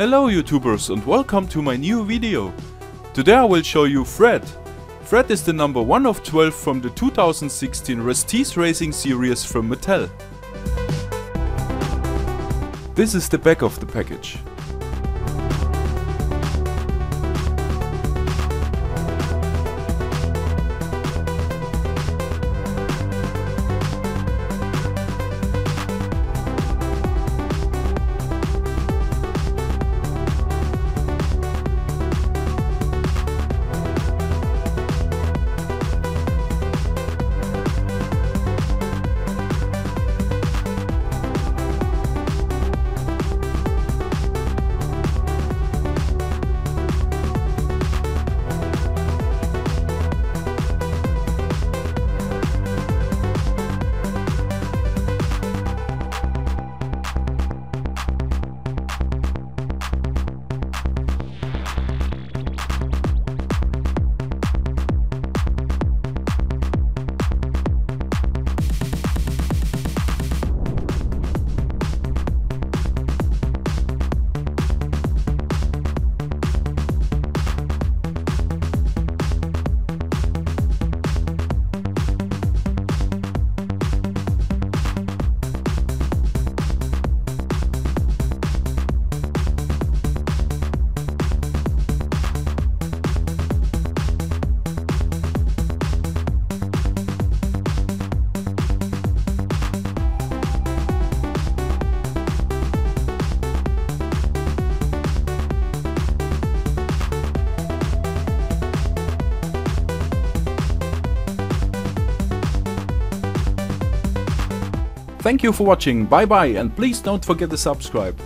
Hello YouTubers and welcome to my new video. Today I will show you Fred. Fred is the number 1 of 12 from the 2016 Rust-eze racing series from Mattel. This is the back of the package. Thank you for watching, bye bye, and please don't forget to subscribe.